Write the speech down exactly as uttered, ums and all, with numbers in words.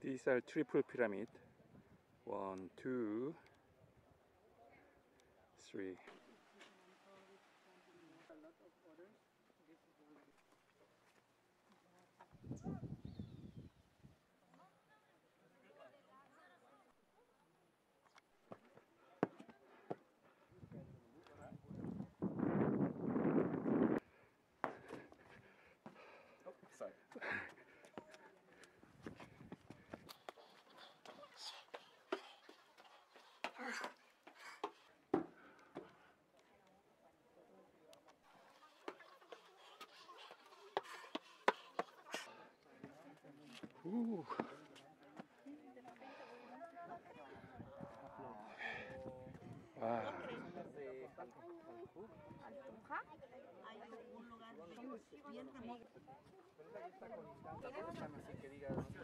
These are triple pyramid. One, two, three. Sorry. Ooh. Wow. Bien remoto. Pero no están así que digas.